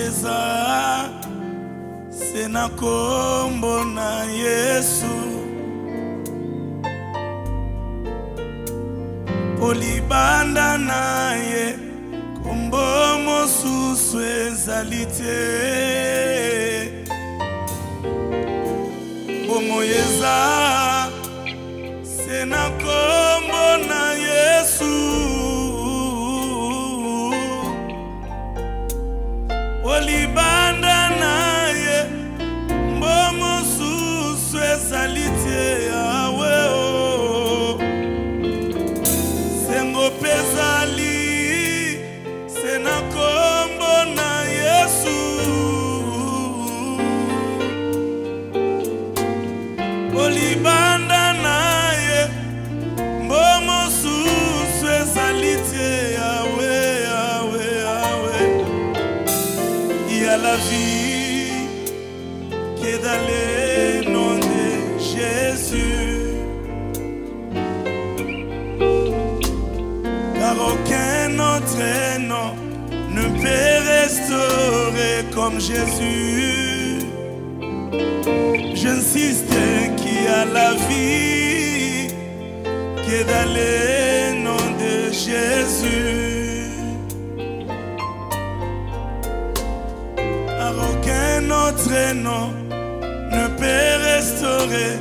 eza se na kombo na Yesu polibanda na ye kombo mosusu ezali te bongo eza se na kombo na Yesu Olibanda na ye mbomo susu esalite aweo Sengo pezali sena kombo na Yesu Olibanda na ye mbomo susu esalite aweo La vie qui est dans le nom de Jésus, car aucun autre nom ne peut restaurer comme Jésus. J'insiste qu'il y a la vie qui est dans le nom de Jésus. Aucun autre nom ne peut restaurer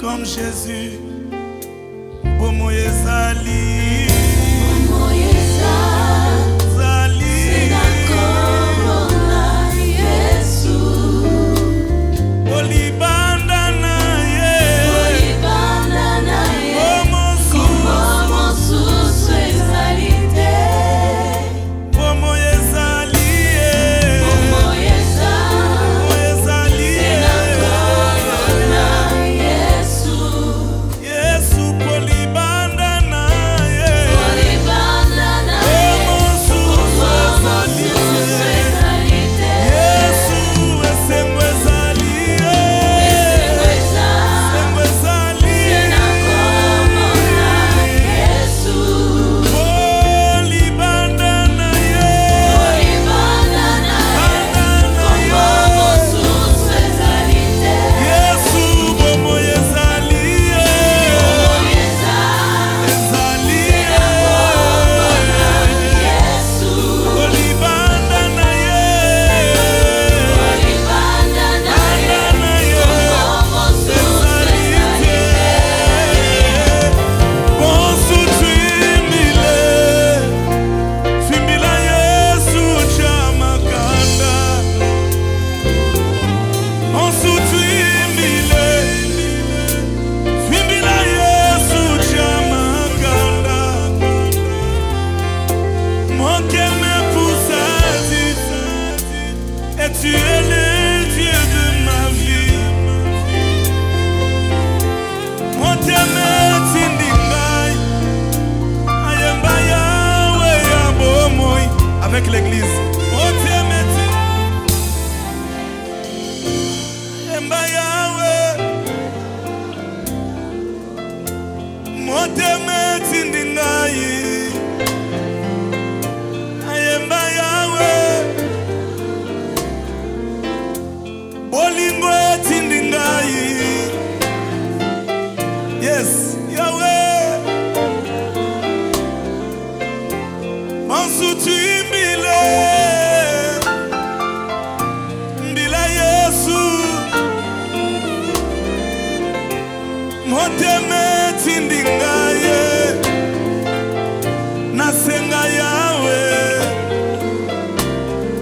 comme Jésus. Bomo Yezali, Bomo Yezali, c'est d'accord on a Jésus. Olibanda na ye, Olibanda na ye, Bomo Susu Ezalite, Bomo Yezali. Avec l'église. Oh Dieu me dit Mba Yahweh Mote me tindinayi Mba Yahweh Bolingo tindinayi Yes Yahweh Mansu tu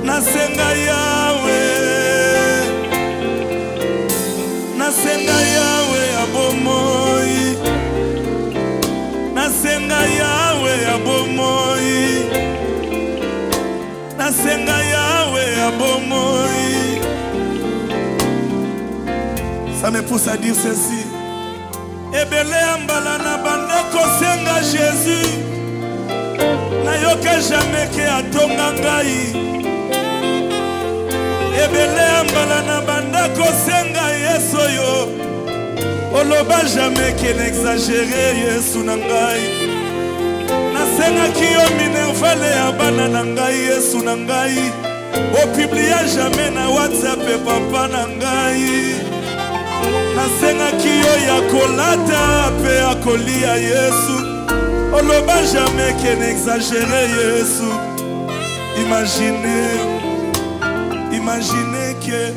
Nasenga Yahweh abomoi. Ça me pousse à dire ceci. Ebele ambala na bandeko senga Jésus. Nayoka jamais ke atonga ngai. Ebele ambala na bandeko senga Yesu yo. Oloba jamais ke n'exagérer Yesu na ngai. Nasenga ki yo minervale ya bana na ngai Yesu na ngai O publia jamais na WhatsApp papa nangai. Nasenga kiyo ya kolata pe akolia Yesu. Oloba jamais que n'exagérer Yesu. Imaginez que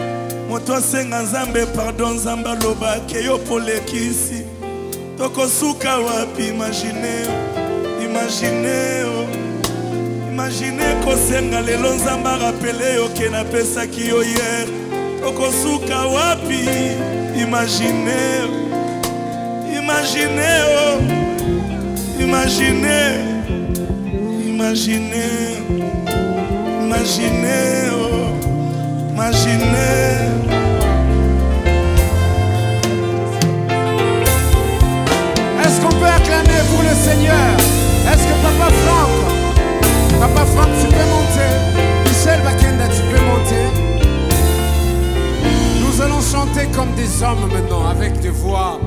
moto senga nzambe pardon zamba loba ke yo polekisi. Toko suka wapi imaginez kosenga lelo nzamba rappelé yo ke na pesa ki yo hier. Toko suka wapi imaginez Est-ce qu'on peut acclamer pour le Seigneur? Est-ce que Papa Franck, tu peux monter? Michel Bakenda, tu peux monter? Nous allons chanter comme des hommes maintenant, avec des voix.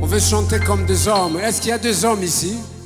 On veut chanter comme des hommes. Est-ce qu'il y a des hommes ici?